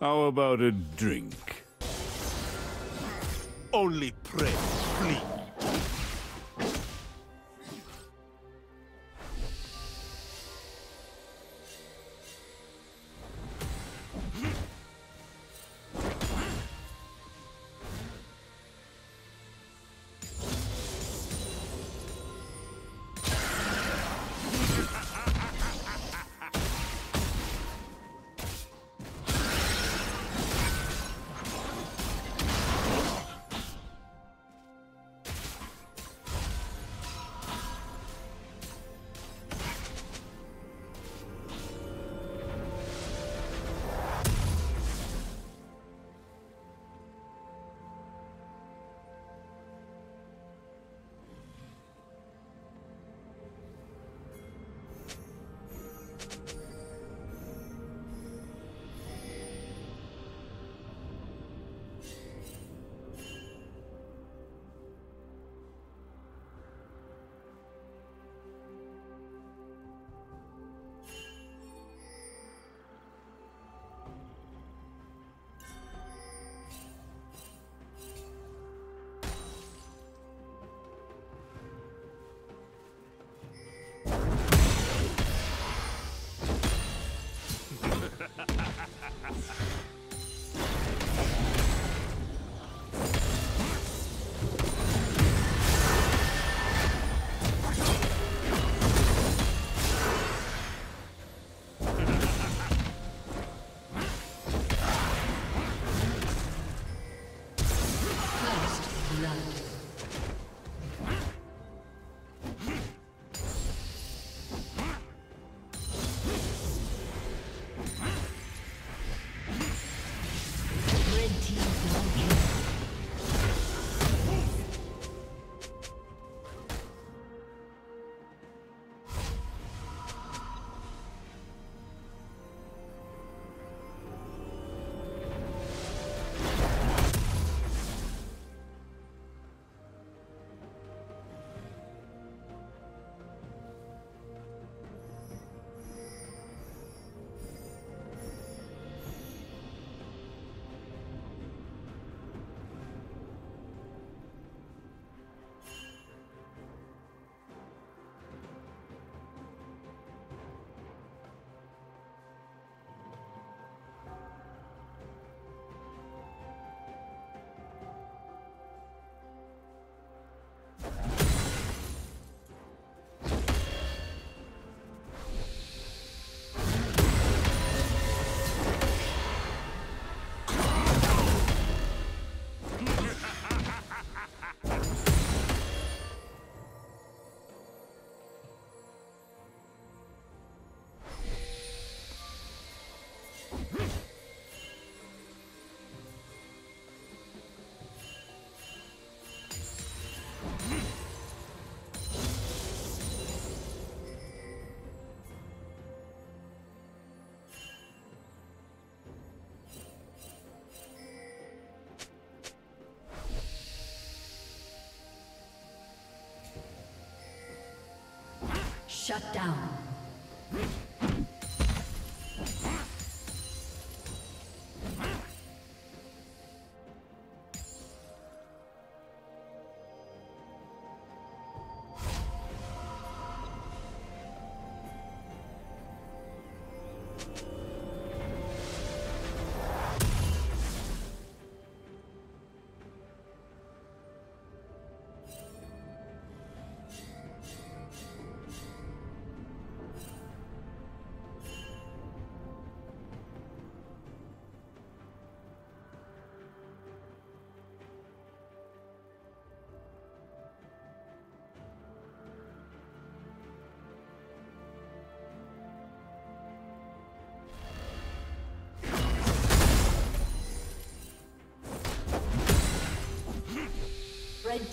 How about a drink? Only pray, please. Shut down. The red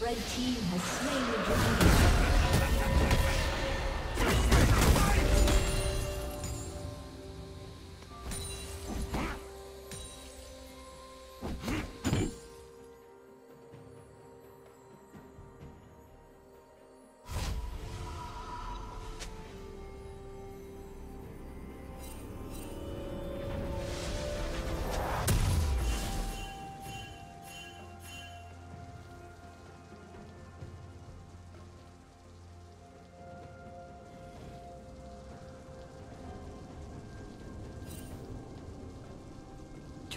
Red team has slain the dragon.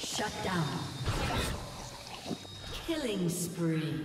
Shut down. Killing spree.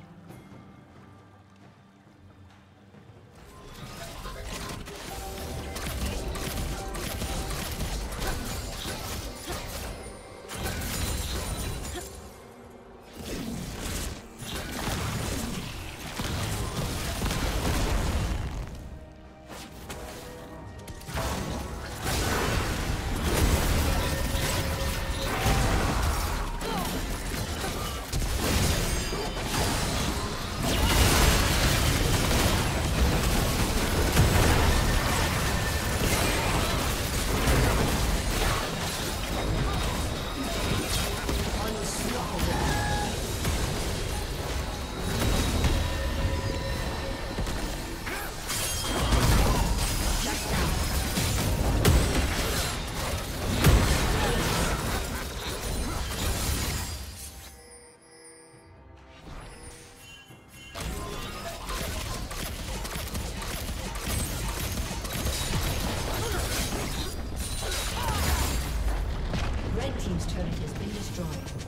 team's turret has been destroyed.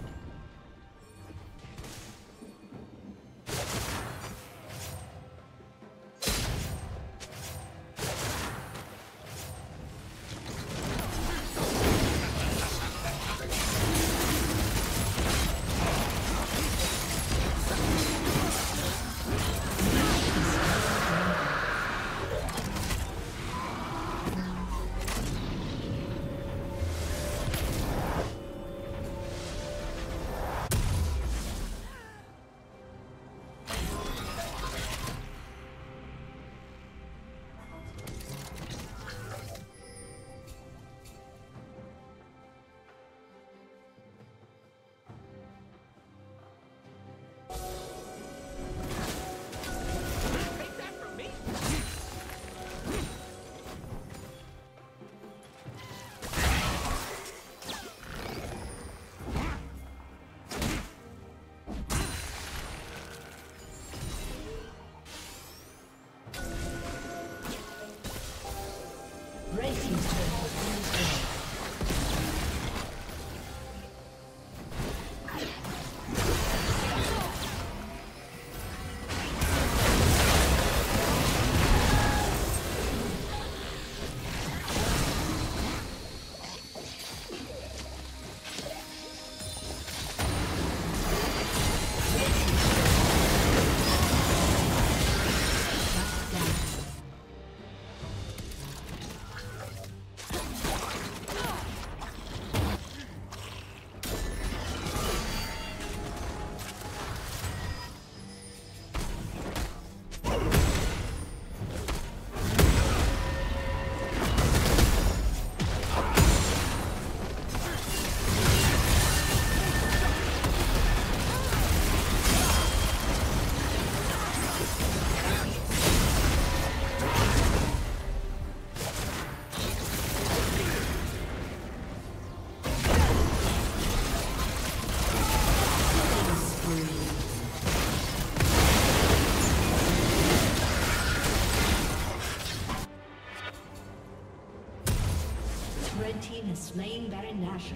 Slain Baron Nashor.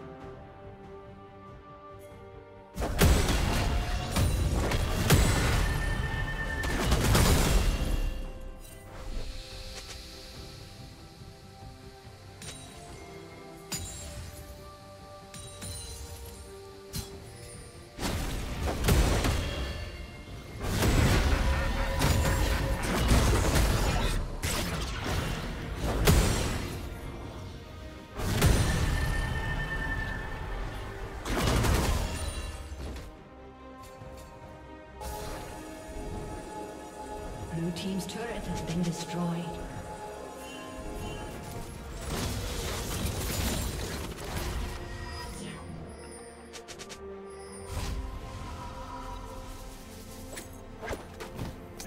Blue team's turret has been destroyed.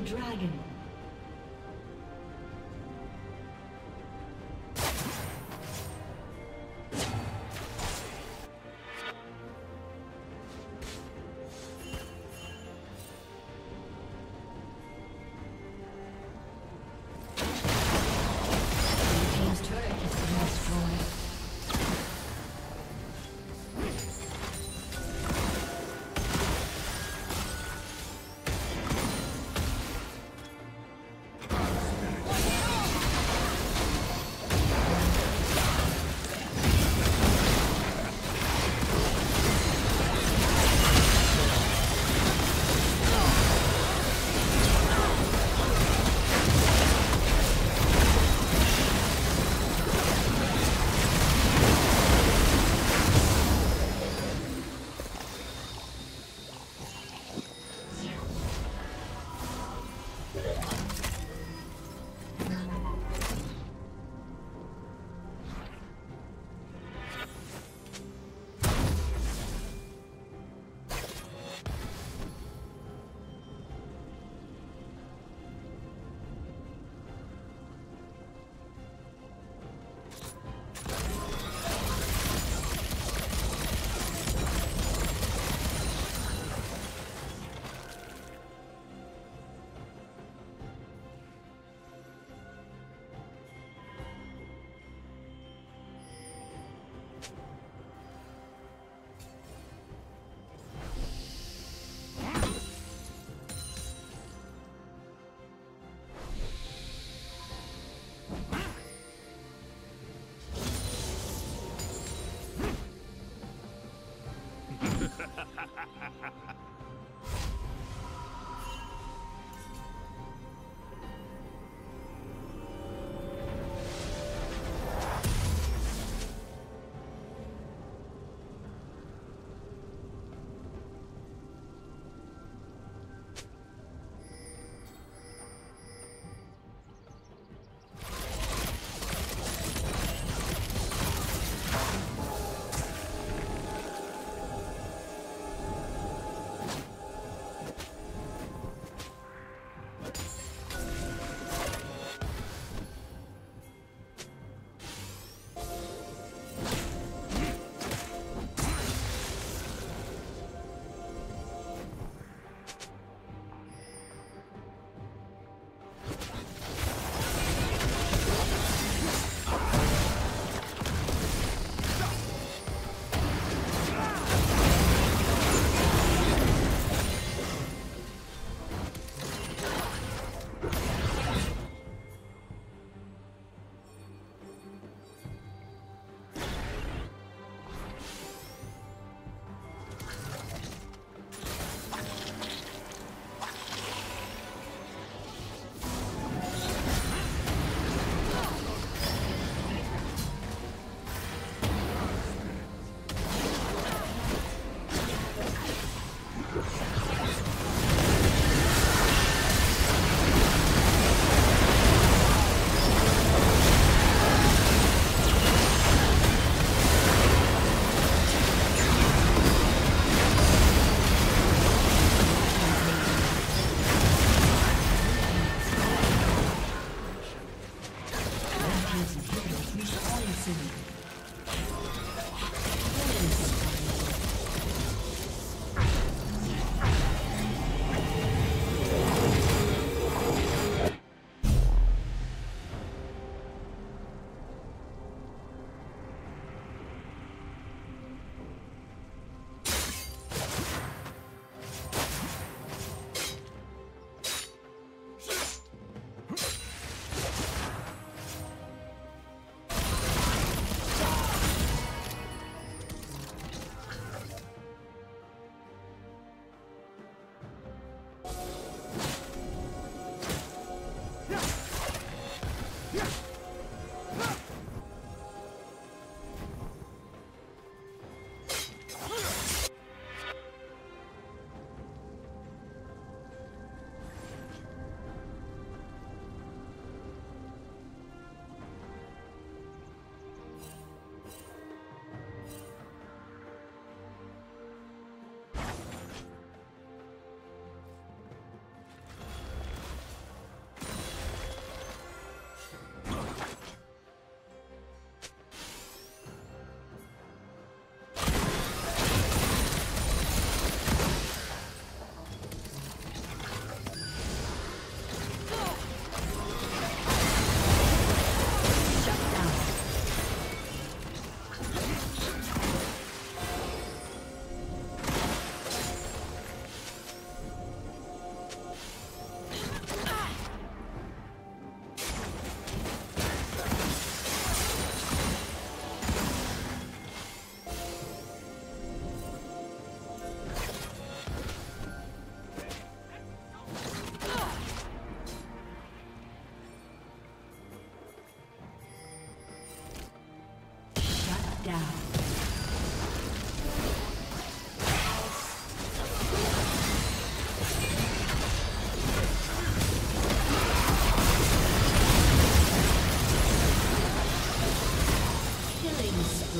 the dragon.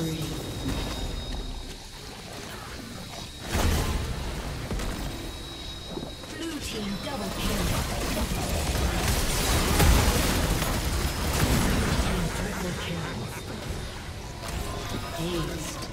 free. Aced.